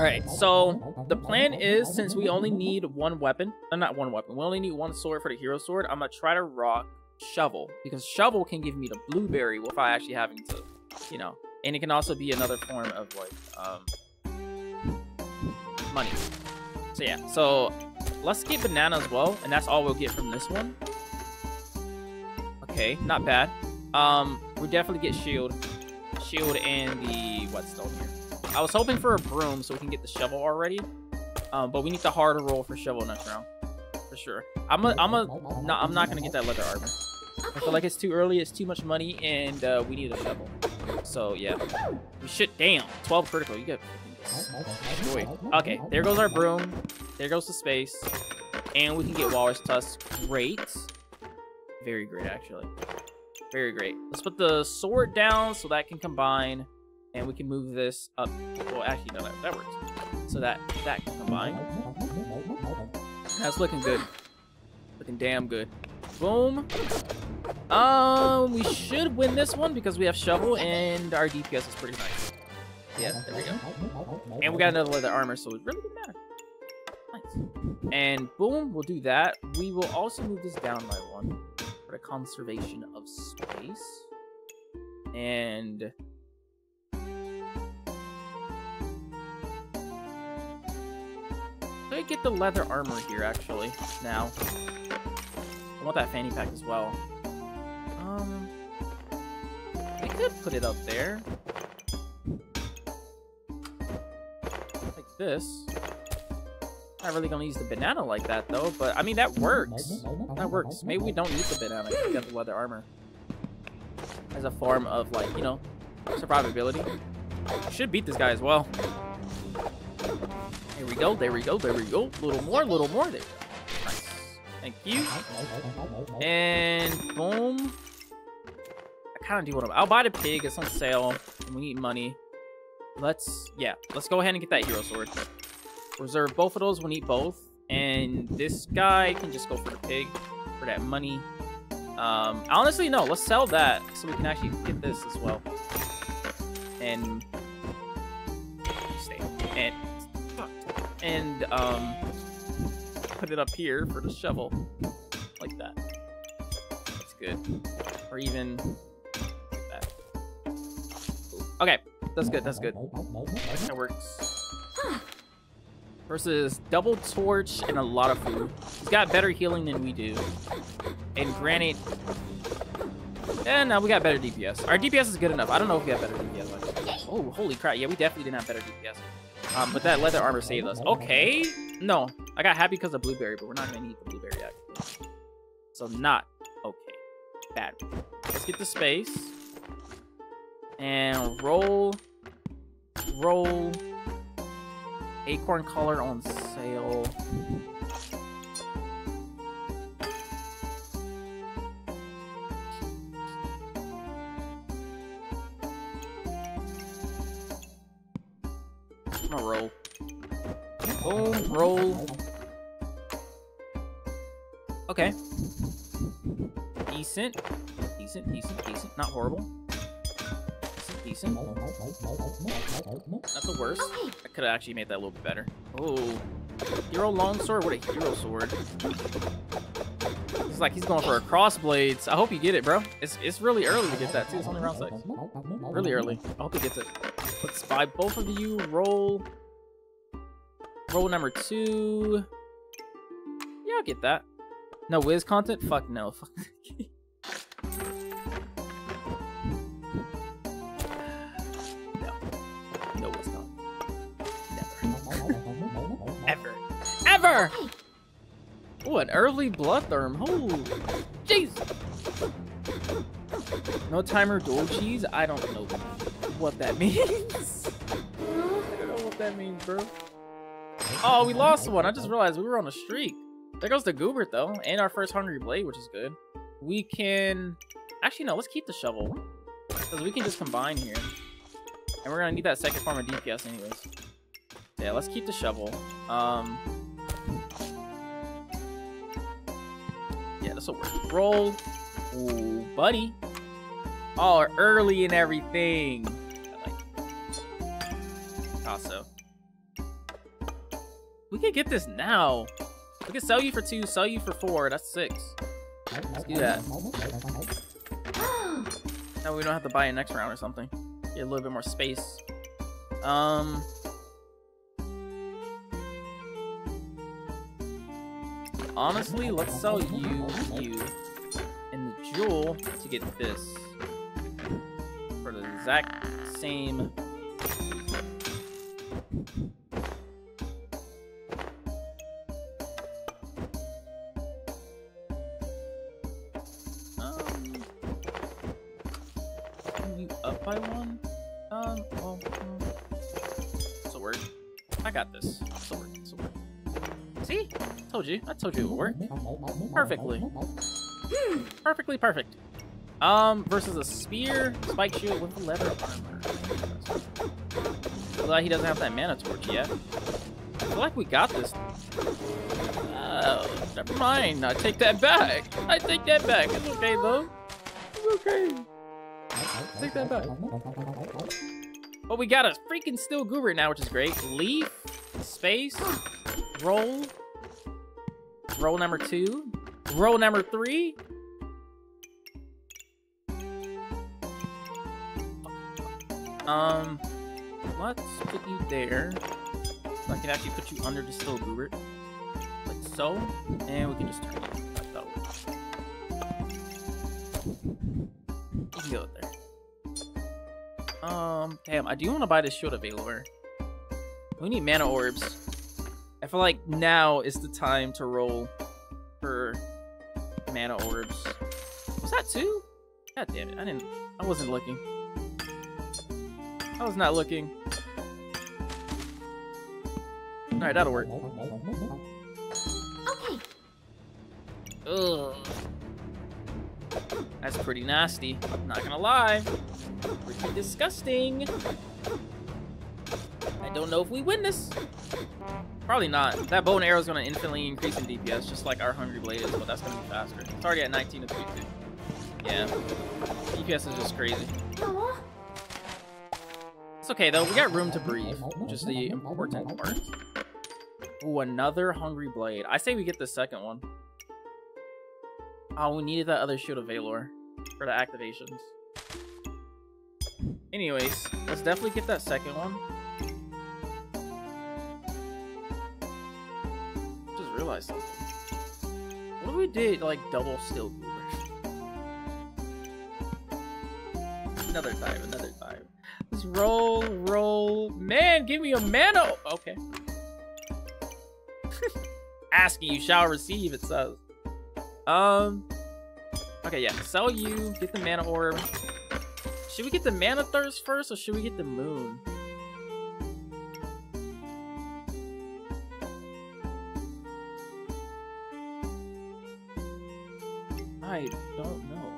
Alright, so the plan is, since we only need we only need one sword for the hero sword, I'm gonna try to rock Shovel, because Shovel can give me the blueberry without actually having to, you know, and it can also be another form of, like, money. So yeah, so let's get banana as well, and that's all we'll get from this one. Okay, not bad. We'll definitely get shield and the whetstone here. I was hoping for a broom so we can get the shovel already, but we need the harder roll for shovel next round, for sure. I'm not gonna get that leather armor. I feel like it's too early, it's too much money, and we need a shovel. So yeah, we should. Damn, 12 critical. You get destroyed. Okay, there goes our broom. There goes the space, and we can get walrus tusk. Great, very great actually. Very great. Let's put the sword down so that can combine, and we can move this up. Well, actually, no, that works. So that can combine. That's looking good. Looking damn good. Boom. We should win this one because we have shovel and our DPS is pretty nice. Yeah, there we go. And we got another leather armor, so it really didn't matter. Nice. And boom, we'll do that. We will also move this down by one. The conservation of space, and I get the leather armor here actually. Now I want that fanny pack as well. I could put it up there like this. Not really gonna use the banana like that though, but I mean that works. That works. Maybe we don't need the banana. We got the leather armor as a form of, like, you know, survivability. Should beat this guy as well. Here we go. There we go. There we go. Little more. Little more. There. Nice. Thank you. And boom. I kind of do want to. I'll buy the pig. It's on sale, and we need money. Let's go ahead and get that hero sword. Reserve both of those. We'll need both, and this guy can just go for the pig for that money. Honestly, no, let's sell that so we can actually get this as well. And put it up here for the shovel, like that. That's good. Or even like that. Okay, that's good. That's good. That works. Versus double torch and a lot of food. He's got better healing than we do. And granite. And now we got better DPS. Our DPS is good enough. I don't know if we have better DPS. Oh, holy crap. Yeah, we definitely didn't have better DPS. But that leather armor saved us. Okay. No, I got happy because of blueberry, but we're not going to need the blueberry actually. So not okay. Bad. Let's get the space. And roll. Roll. Acorn collar on sale. I'm gonna roll. Boom, roll. Okay. Decent. Decent, decent, decent. Not horrible. Decent. Not the worst. I could have actually made that a little bit better. Oh, hero longsword. What a hero sword! It's like he's going for a crossblades. I hope you get it, bro. It's really early to get that too. It's only round 6. Really early. I hope he gets it. Let's buy both of you. Roll. Roll number 2. Yeah, I'll get that. No whiz content. Fuck no. Fuck. Ever! Oh, an early bloodthorn. Holy jeez! No timer dual cheese? I don't know what that means. I don't know what that means, bro. Oh, we lost one. I just realized we were on a streak. There goes the goober though, and our first hungry blade, which is good. We can actually no, let's keep the shovel. Because we can just combine here. And we're gonna need that second form of DPS anyways. Yeah, let's keep the shovel. Yeah, this will work. Roll. Ooh, buddy. Oh, early and everything. I like it. Also. We can get this now. We can sell you for 2, sell you for 4. That's 6. Let's do that. Now we don't have to buy it next round or something. Get a little bit more space. Honestly, let's sell you and the jewel to get this. For the exact same... you up by 1? Well... This'll work. I got this. This'll work. See? I told you it would work. Perfectly. Perfect. Versus a spear, spike shield with a leather armor. I'm glad he doesn't have that mana torch yet. I feel like we got this. Oh, never mind. I take that back. It's okay, though. It's okay. Take that back. But we got a freaking steel goober now, which is great. Leaf, space, roll. Roll number 2. Roll number 3. Let's put you there. So I can actually put you under the steel goober. Like so. And we can just turn it. You can go there. Damn, I do want to buy this shield of Aelor. We need mana orbs. I feel like now is the time to roll for mana orbs. Was that 2? God damn it, I wasn't looking. I was not looking. Alright, that'll work. Okay. Ugh. That's pretty nasty. I'm not gonna lie. Pretty disgusting. I don't know if we win this. Probably not. That bow and arrow is going to infinitely increase in DPS, just like our Hungry Blade is, but that's going to be faster. It's already at 19 to 32. Yeah. DPS is just crazy. It's okay, though. We got room to breathe, which is the important part. Ooh, another Hungry Blade. I say we get the second one. Oh, we needed that other Shield of Aelor for the activations. Anyways, let's definitely get that second one. Realize something. What if we did like double steel goober? Another dive. Let's roll. Man, give me a mana. Okay. Asking you shall receive, it says. Okay, yeah. Sell you, get the mana orb. Should we get the mana thirst first or should we get the moon? I don't know.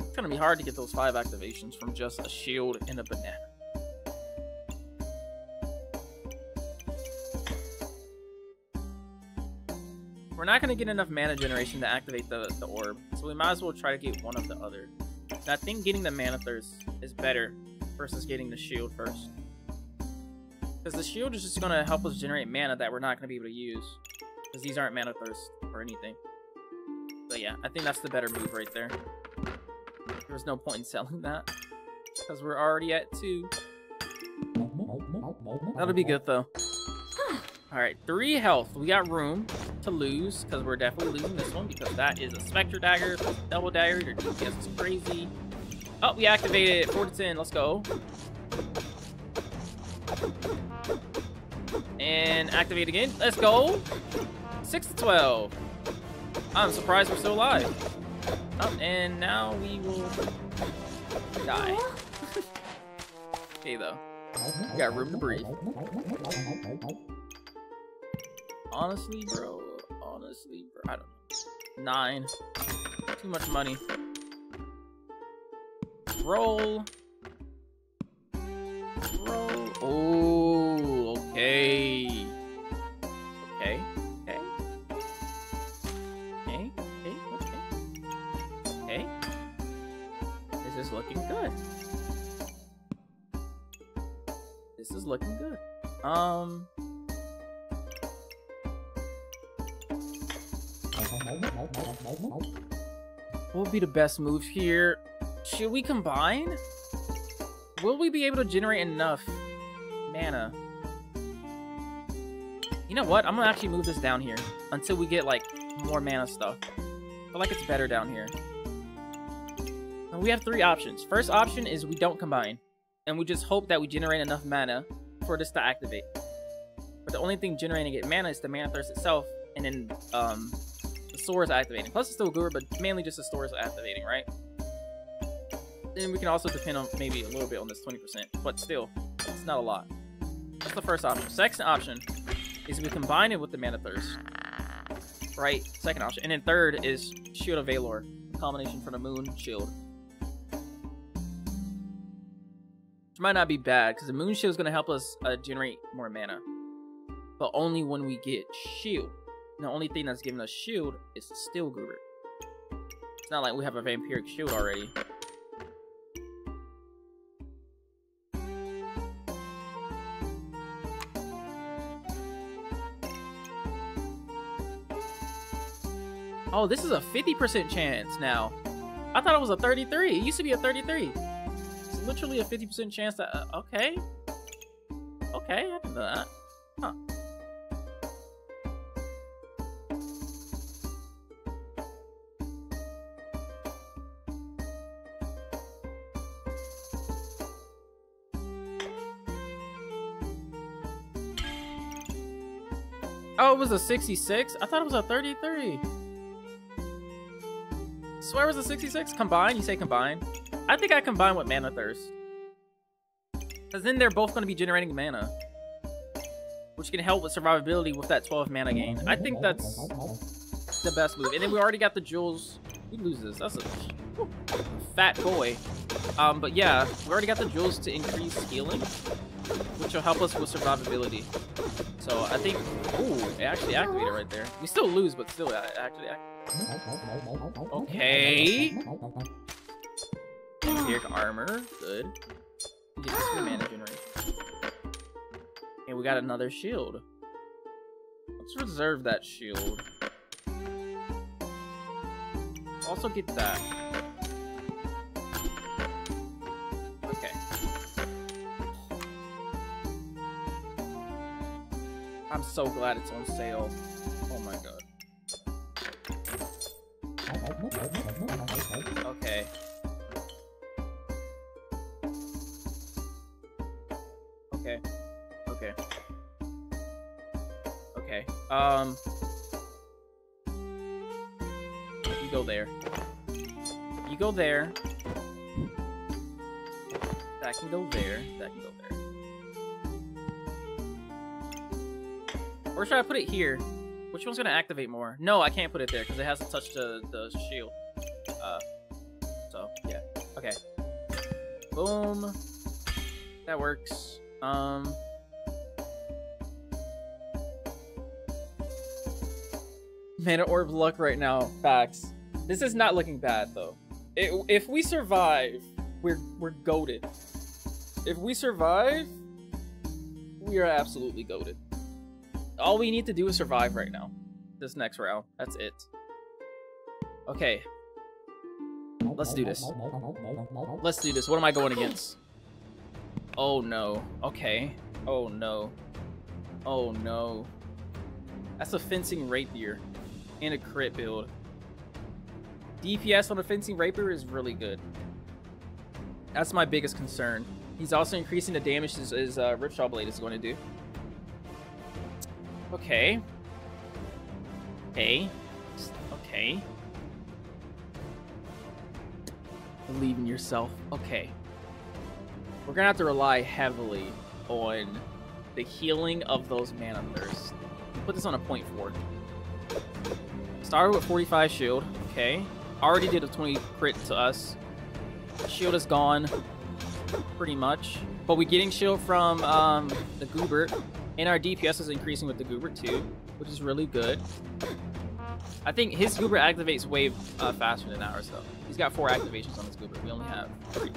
It's gonna be hard to get those 5 activations from just a shield and a banana. We're not gonna get enough mana generation to activate the orb, so we might as well try to get one of the other. And I think getting the mana thirst is better versus getting the shield first, because the shield is just going to help us generate mana that we're not going to be able to use, because these aren't mana thirst or anything. But yeah, I think that's the better move right there. There's no point in selling that, because we're already at 2. That'll be good though. Alright, 3 health. We got room to lose, because we're definitely losing this one, because that is a Spectre Dagger, Double Dagger, your DPS is crazy. Oh, we activated it. 4 to 10. Let's go. And activate again. Let's go. 6 to 12. I'm surprised we're still alive. Oh, and now we will die. Okay, though. We got room to breathe. Honestly, bro. I don't know. 9. Too much money. Roll. Oh, okay. is looking good. This is looking good. What would be the best move here? Should we combine? Will we be able to generate enough mana? You know what? I'm gonna actually move this down here until we get, like, more mana stuff. I feel like it's better down here. And we have three options. First option is we don't combine, and we just hope that we generate enough mana for this to activate. But the only thing generating it mana is the Mana Thirst itself, and then the Store is activating. Plus it's still good, but mainly just the Store is activating, right? Then we can also depend on maybe a little bit on this 20%, but still, it's not a lot. That's the first option. Second option is we combine it with the Mana Thirst. Right? Second option. And then third is Shield of Veilor, a combination for the Moon Shield. Which might not be bad, because the Moon Shield is going to help us generate more mana. But only when we get Shield. And the only thing that's giving us Shield is Steel Guru. It's not like we have a Vampiric Shield already. Oh, this is a 50% chance now. I thought it was a 33. It used to be a 33. It's literally a 50% chance that... okay. Okay, I didn't know that. Huh. Oh, it was a 66? I thought it was a 33. So where was the 66? Combine? You say combine? I think I combine with Mana Thirst. Because then they're both going to be generating mana. Which can help with survivability with that 12 mana gain. I think that's the best move. And then we already got the jewels. We lose this. That's a fat boy. But yeah, we already got the jewels to increase healing, which will help us with survivability. So I think... Ooh, it actually activated right there. We still lose, but still it actually activated. Okay. Vampiric armor. Good. Get this for mana generation. And we got another shield. Let's reserve that shield. Also get that. Okay. I'm so glad it's on sale. Oh my god. Okay. Okay. Okay. Okay. You go there. You go there. That can go there. That can go there. Or should I put it here? Which one's gonna activate more? No, I can't put it there because it hasn't touched the shield. So yeah. Okay. Boom. That works. Mana Orb luck right now. Facts. This is not looking bad though. If we survive, we're goated. If we survive, we are absolutely goated. All we need to do is survive right now. This next round. That's it. Okay. Let's do this. Let's do this. What am I going against? Oh no. Okay. Oh no. Oh no. That's a Fencing Rapier. And a crit build. DPS on a Fencing Rapier is really good. That's my biggest concern. He's also increasing the damage his Ripshaw Blade is going to do. Okay. Okay. Okay. Believe in yourself. Okay. We're gonna have to rely heavily on the healing of those Mana Thirst. Put this on a 0.4. Started with 45 shield. Okay. Already did a 20 crit to us. Shield is gone. Pretty much. But we're getting shield from the Goobert. And our DPS is increasing with the Goobert too, which is really good. I think his Goober activates way faster than ours, though. He's got 4 activations on his Goober. We only have 3.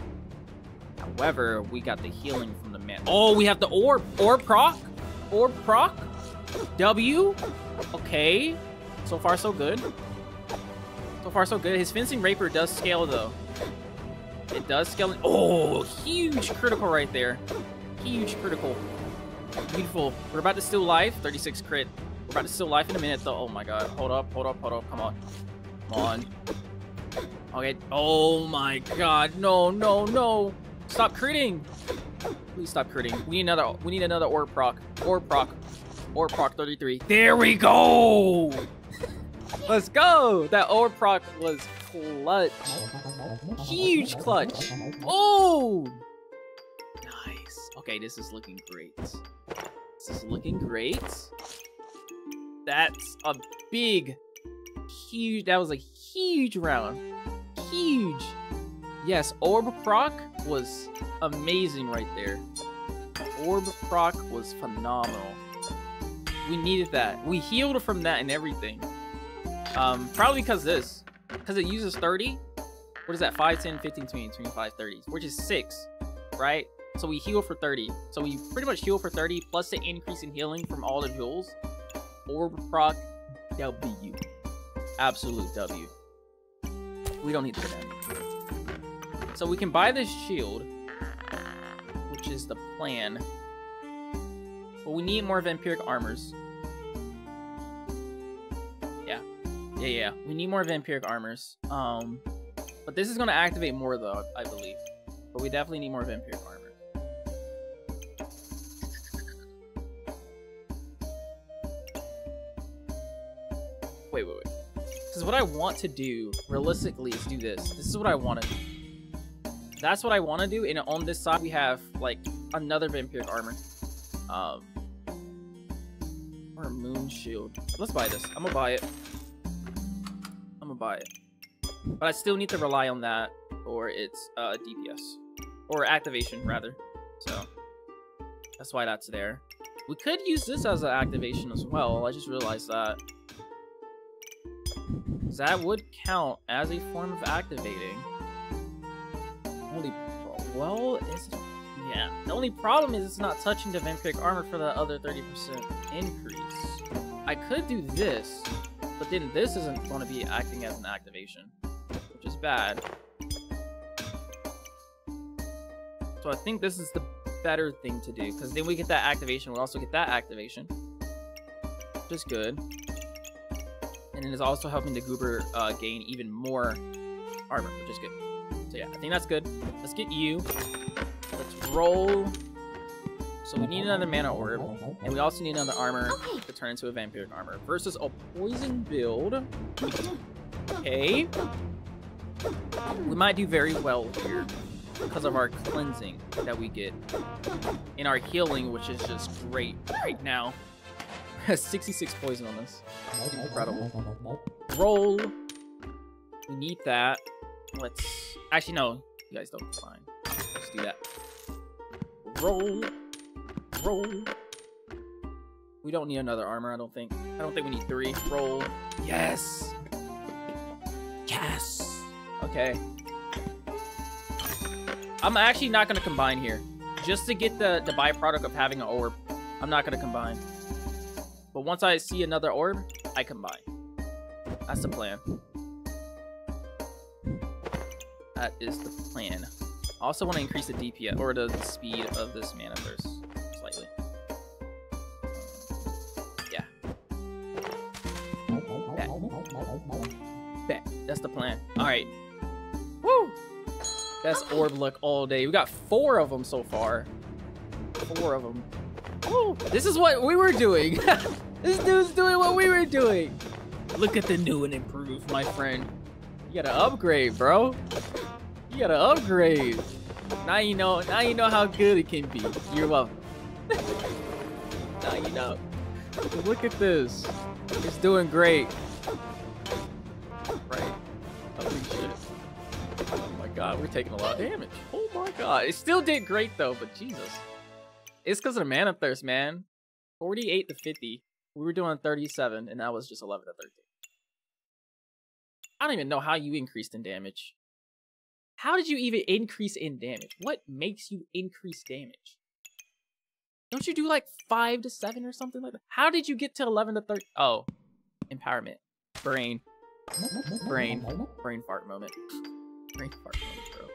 However, we got the healing from the man. Oh, we have the orb. Orb proc. W. Okay. So far, so good. So far, so good. His Fencing Rapier does scale, though. It does scale. Oh, huge critical right there. Huge critical. Beautiful. We're about to steal life. 36 crit. We're about to steal life in a minute, though. Oh, my God. Hold up. Come on. Come on. Okay. Oh, my God. No. Stop critting. Please stop critting. We need another Orb proc 33. There we go. Let's go. That Orb proc was clutch. Huge clutch. Oh. Nice. Okay, this is looking great. This is looking great. That's a big, huge, that was a huge round. Huge. Yes, Orb proc was amazing right there. Orb proc was phenomenal. We needed that. We healed from that and everything. Probably because it uses 30. What is that? 5, 10, 15, 20, 25, 30, which is 6, right? So we heal for 30. So we pretty much heal for 30 plus the increase in healing from all the jewels. Orb proc W. Absolute W. We don't need to do that. So we can buy this shield, which is the plan. But we need more vampiric armors. Yeah. We need more vampiric armors. But this is gonna activate more though, I believe. But we definitely need more vampiric armor. Wait. Because what I want to do realistically is do this. This is what I want to do. That's what I want to do. And on this side we have like another vampiric armor. Or a moon shield. Let's buy this. I'm gonna buy it. But I still need to rely on that or it's DPS or activation rather. So that's why that's there. We could use this as an activation as well. I just realized that. That would count as a form of activating. Holy well, it's yeah. The only problem is it's not touching the vampiric armor for the other 30% increase. I could do this, but then this isn't going to be acting as an activation, which is bad. So I think this is the better thing to do, because then we get that activation. We'll also get that activation, which is good. And then it's also helping the Goober gain even more armor, which is good. So yeah, I think that's good. Let's get you. Let's roll. So we need another mana orb, and we also need another armor to turn into a vampiric armor versus a poison build. Okay. We might do very well here because of our cleansing that we get and our healing, which is just great right now. 66 poison on this. Incredible. Roll. We need that. Let's... Actually, no. You guys don't. Fine. Let's do that. Roll. We don't need another armor, I don't think. I don't think we need 3. Roll. Yes! Okay. I'm actually not going to combine here. Just to get the byproduct of having an orb. I'm not going to combine. But once I see another orb, I combine. That's the plan. That is the plan. I also want to increase the DPS or the speed of this mana burst slightly. Yeah. Bet. That's the plan. All right. Woo! Best orb look all day. We got 4 of them so far. 4 of them. Woo! This is what we were doing. This dude's doing what we were doing. Look at the new and improved, my friend. You gotta upgrade, bro. You gotta upgrade. Now you know how good it can be. You're welcome. Now you know. Look at this. It's doing great. Right. Holy shit. Oh my God, we're taking a lot of damage. Oh my God. It still did great though, but Jesus. It's because of the mana thirst, man. 48 to 50. We were doing 37, and that was just 11 to 13. I don't even know how you increased in damage. How did you even increase in damage? What makes you increase damage? Don't you do like 5 to 7 or something like that? How did you get to 11 to 30? Oh, empowerment. Brain fart moment. Brain fart moment, bro.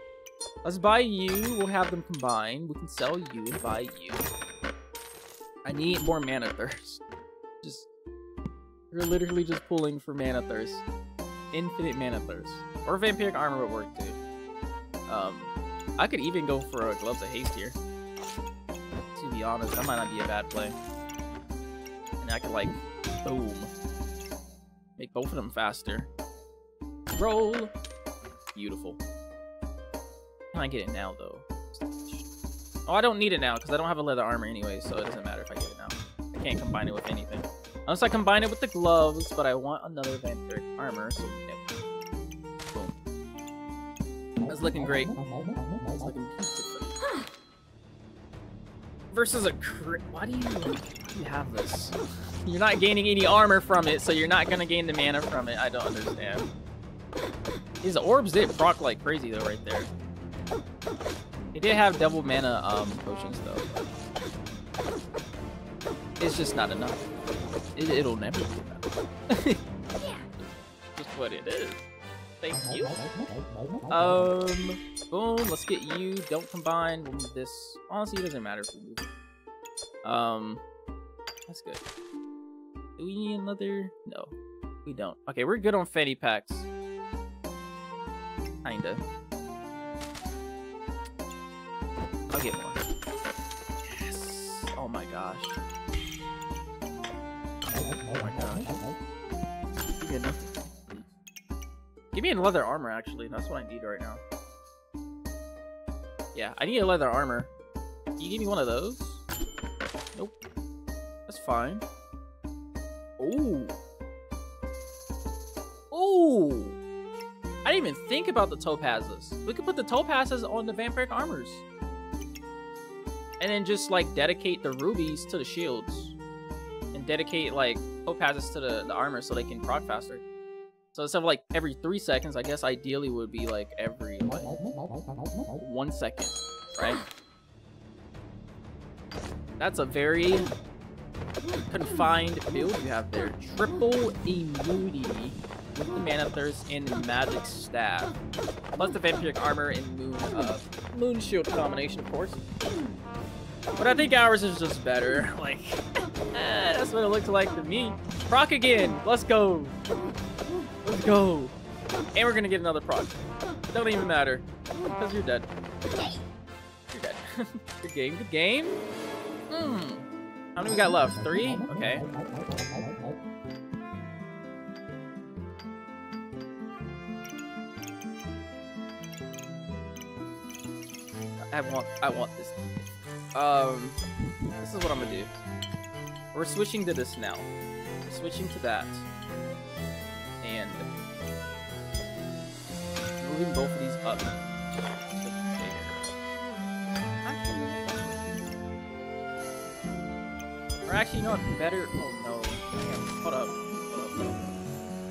Let's buy you. We'll have them combined. We can sell you and buy you. I need more mana thirst. Just, you're literally just pulling for mana thirst. Infinite mana thirst. Or vampiric armor would work too. I could even go for gloves of haste here. To be honest, that might not be a bad play. And I could like, boom, make both of them faster. Roll. Beautiful. Can I get it now though? Oh, I don't need it now because I don't have a leather armor anyway, so it doesn't matter if I get it now. I can't combine it with anything. Unless I combine it with the gloves, but I want another vampiric armor, so no. Boom. That's looking great. That's looking beautiful. Versus a crit. Why do you have this? You're not gaining any armor from it, so you're not gonna gain the mana from it. I don't understand. His orbs did proc like crazy though, right there. It did have double mana potions though. It's just not enough. It'll never be enough. Just what it is. Thank you. Boom. Let's get you. Don't combine. We'll move this. Honestly, it doesn't matter if we move it. That's good. Do we need another? No, we don't. Okay, we're good on fanny packs. Kinda. I'll get one. Yes. Oh my gosh. Oh my gosh. Good enough. Give me a leather armor, actually. That's what I need right now. Yeah, I need a leather armor. Can you give me one of those? Nope. That's fine. Oh. Oh. I didn't even think about the topazes. We could put the topazes on the vampiric armors. And then just like dedicate the rubies to the shields. And dedicate like topazes to the armor so they can proc faster. So instead of like every 3 seconds, I guess ideally would be like every like 1 second, right? That's a very confined build you have there. Triple immunity with the mana thirst and the magic staff. Plus the vampiric armor and moon shield combination, of course. But I think ours is just better. Like, that's what it looks like to me. Proc again. Let's go. Let's go. And we're gonna get another proc. Don't even matter. Because you're dead. You're dead. Good game. Good game. How many we got left? 3? Okay. I want this. This is what I'm gonna do. We're switching to this now. We're switching to that. And moving both of these up. Or actually, no, better. Oh no. Hold up.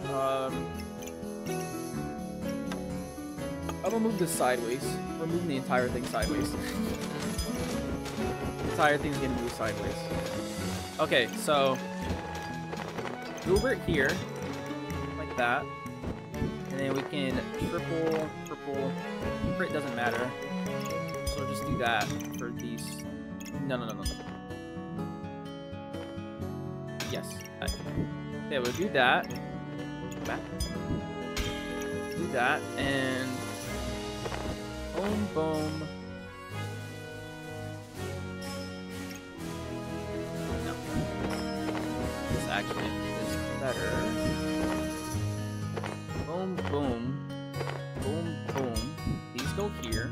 Hold up. I'm gonna move this sideways. We're moving the entire thing sideways. Entire thing's gonna move sideways. Okay, so Uber here, like that, and then we can triple. It doesn't matter. So just do that for these. No. Yes. Okay, we'll do that. Back. Do that and boom. Actually, it's better. Boom, boom. Boom, boom. These go here.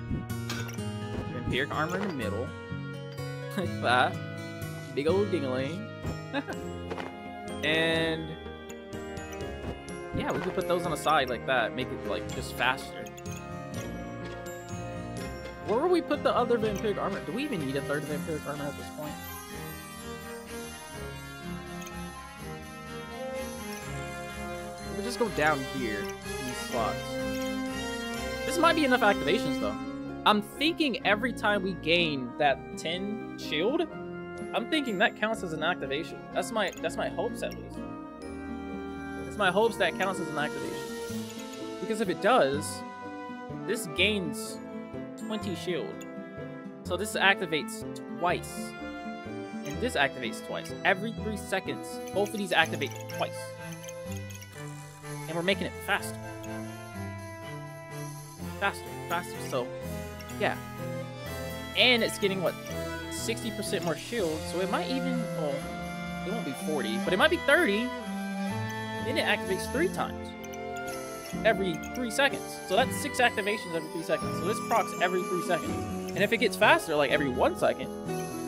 Vampiric armor in the middle. Like that. Big old ding-a-ling. And yeah, we could put those on the side like that. Make it like just faster. Where would we put the other vampiric armor? Do we even need a third vampiric armor at this point? Just go down here. These spots. This might be enough activations, though. I'm thinking every time we gain that 10 shield, I'm thinking that counts as an activation. That's my hopes, at least. It's my hopes that counts as an activation. Because if it does, this gains 20 shield. So this activates twice. And this activates twice. Every 3 seconds, both of these activate twice. And we're making it faster. Faster, faster. So, yeah. And it's getting, what, 60% more shield. So it might even, well, it won't be 40, but it might be 30. Then it activates 3 times. Every 3 seconds. So that's 6 activations every 3 seconds. So this procs every 3 seconds. And if it gets faster, like every 1 second,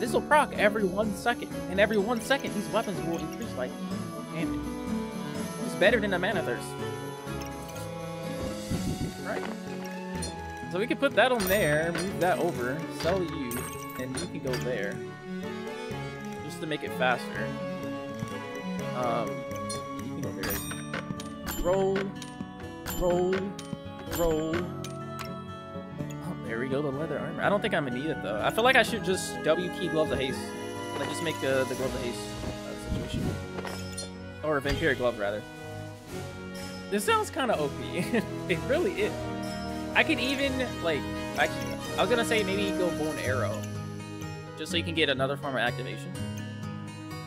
this will proc every 1 second. And every 1 second, these weapons will increase like damage. It's better than a mana thirst. Right? So we can put that on there, move that over, sell you, and you can go there. Just to make it faster. You can go there. Roll. Roll, roll. Oh, there we go, the leather armor. I don't think I'm gonna need it, though. I feel like I should just W key Gloves of Haste. Like, just make the Gloves of Haste situation. Or Vampiric Glove, rather. This sounds kind of OP. It really is. I could even, like, actually, I was gonna say maybe go Bow and Arrow. Just so you can get another form of activation.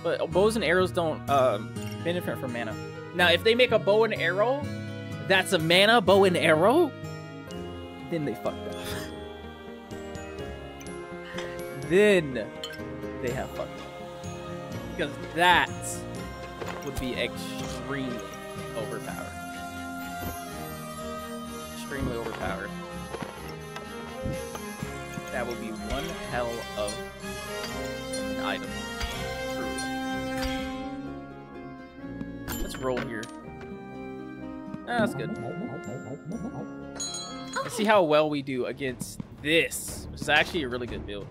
But bows and arrows don't benefit from mana. Now, if they make a bow and arrow, that's a mana, bow, and arrow? Then they fucked up. Then they have fucked up. Because that would be extremely overpowered. Extremely overpowered. That would be one hell of an item. True. Let's roll here. That's good. Let's see how well we do against this, which is actually a really good build.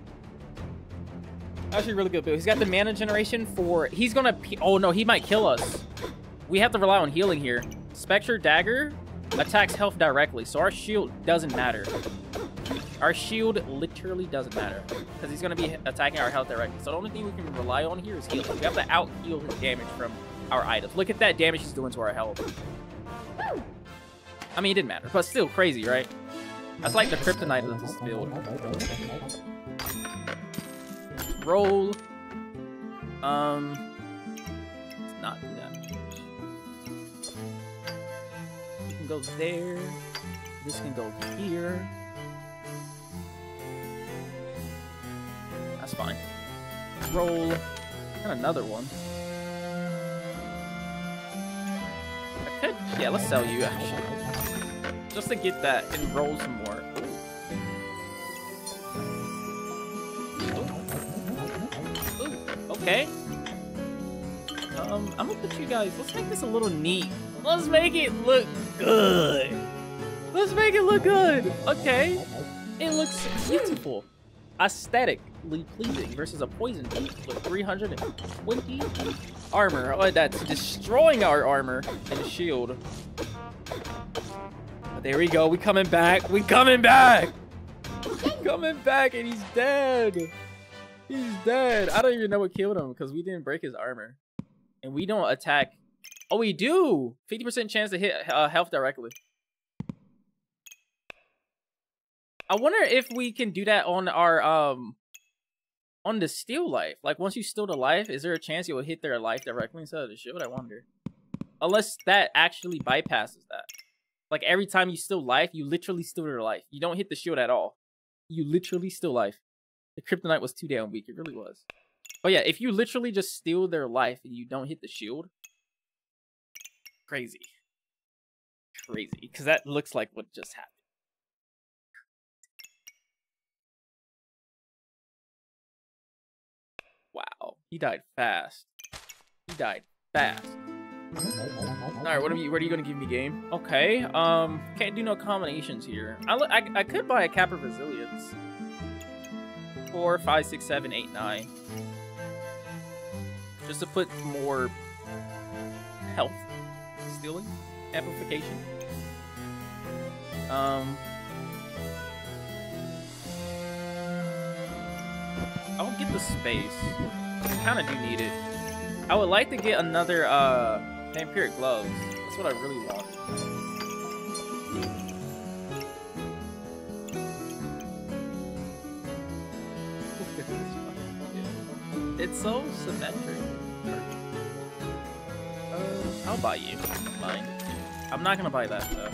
Actually a really good build. He's got the mana generation for... He's gonna... Oh no, he might kill us. We have to rely on healing here. Spectre Dagger attacks health directly, so our shield doesn't matter. Our shield literally doesn't matter, because he's gonna be attacking our health directly. So the only thing we can rely on here is healing. We have to out-heal his damage from our items. Look at that damage he's doing to our health. I mean, it didn't matter, but still crazy, right? That's like the kryptonite of this build. Roll. It's not that much. You can go there. This can go here. That's fine. Roll. And another one. Yeah, let's sell you, actually. Just to get that and roll some more. Ooh. Ooh. Okay. I'm gonna put you guys... Let's make this a little neat. Let's make it look good. Let's make it look good. Okay. It looks beautiful. Aesthetically pleasing versus a poison beast with 320 armor. Oh, that's destroying our armor and shield. But there we go. We coming back. We coming back. We coming back, and he's dead. He's dead. I don't even know what killed him because we didn't break his armor, and we don't attack. Oh, we do. 50% chance to hit health directly. I wonder if we can do that on our on the steal life. Like, once you steal the life, is there a chance you will hit their life directly instead of the shield? I wonder. Unless that actually bypasses that. Like, every time you steal life, you literally steal their life. You don't hit the shield at all. You literally steal life. The kryptonite was too damn weak. It really was. But yeah, if you literally just steal their life and you don't hit the shield, crazy. Crazy. Because that looks like what just happened. Wow, he died fast. He died fast. All right, what are you gonna give me, game? Okay, can't do no combinations here. I could buy a Cap of Resilience. 4, 5, 6, 7, 8, 9. Just to put more health, stealing, amplification. I will get the space. I kind of do need it. I would like to get another vampiric gloves. That's what I really want. It's so symmetric. I'll buy you. Mine. I'm not gonna buy that though.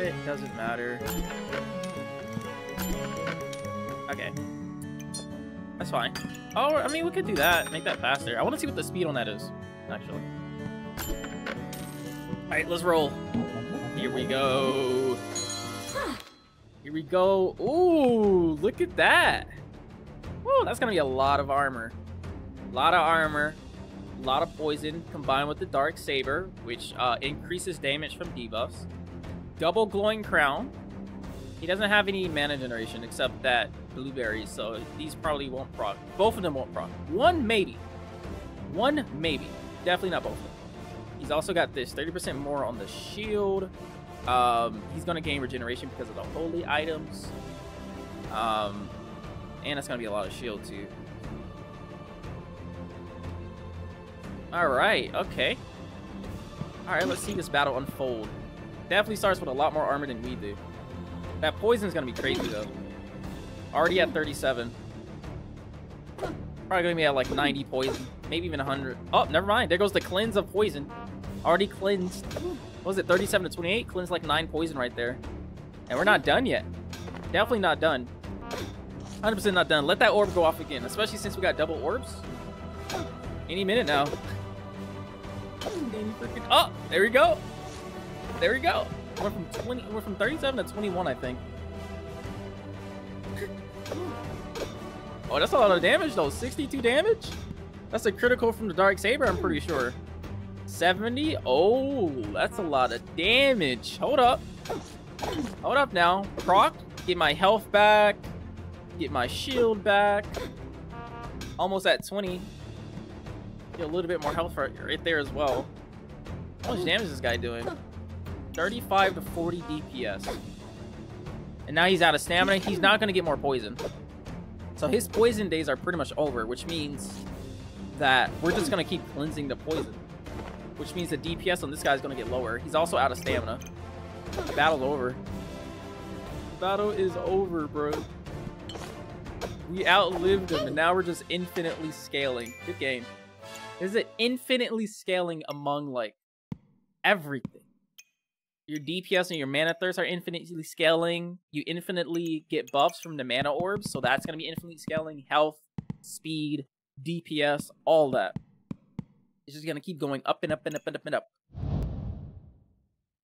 It doesn't matter. Okay. That's fine. Oh, I mean, we could do that. Make that faster. I want to see what the speed on that is, actually. All right, let's roll. Here we go. Here we go. Ooh, look at that. Ooh, that's going to be a lot of armor. A lot of armor. A lot of poison combined with the Dark Saber, which increases damage from debuffs. Double Glowing Crown. He doesn't have any mana generation except that blueberries, so these probably won't proc. Both of them won't proc. One maybe. One maybe. Definitely not both of them. He's also got this 30% more on the shield. He's going to gain regeneration because of the holy items. And it's going to be a lot of shield too. Alright, okay. Alright, let's see this battle unfold. Definitely starts with a lot more armor than we do. That poison's going to be crazy though. Already at 37. Probably gonna be at like 90 poison, maybe even 100. Oh, never mind. There goes the cleanse of poison. Already cleansed. What was it, 37 to 28? Cleansed like 9 poison right there. And we're not done yet. Definitely not done. 100% not done. Let that orb go off again, especially since we got double orbs. Any minute now. Oh, there we go. There we go. We're from 37 to 21, I think. Oh, that's a lot of damage though. 62 damage? That's a critical from the Dark Saber, I'm pretty sure. 70? Oh, that's a lot of damage. Hold up. Hold up now. Proc, get my health back. Get my shield back. Almost at 20. Get a little bit more health right there as well. How much damage is this guy doing? 35 to 40 DPS. And now he's out of stamina. He's not going to get more poison. So his poison days are pretty much over, which means that we're just going to keep cleansing the poison. Which means the DPS on this guy is going to get lower. He's also out of stamina. Battle's over. Battle is over, bro. We outlived him, and now we're just infinitely scaling. Good game. This is infinitely scaling among, like, everything. Your DPS and your mana thirsts are infinitely scaling. You infinitely get buffs from the mana orbs, so that's going to be infinitely scaling. Health, speed, DPS, all that. It's just going to keep going up and up and up and up and up.